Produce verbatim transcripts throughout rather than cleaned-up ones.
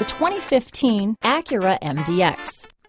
The twenty fifteen Acura M D X.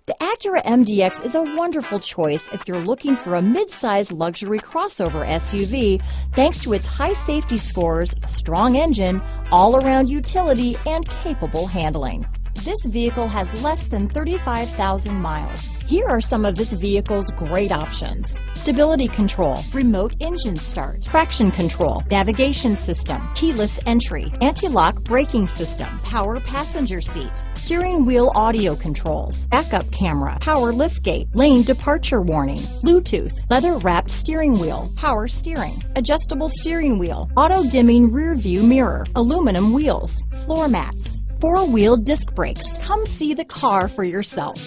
The Acura M D X is a wonderful choice if you're looking for a mid-size luxury crossover S U V thanks to its high safety scores, strong engine, all-around utility, and capable handling. This vehicle has less than thirty-five thousand miles. Here are some of this vehicle's great options: stability control, remote engine start, traction control, navigation system, keyless entry, anti-lock braking system, power passenger seat, steering wheel audio controls, backup camera, power liftgate, lane departure warning, Bluetooth, leather-wrapped steering wheel, power steering, adjustable steering wheel, auto-dimming rear view mirror, aluminum wheels, floor mats, four-wheel disc brakes. Come see the car for yourself.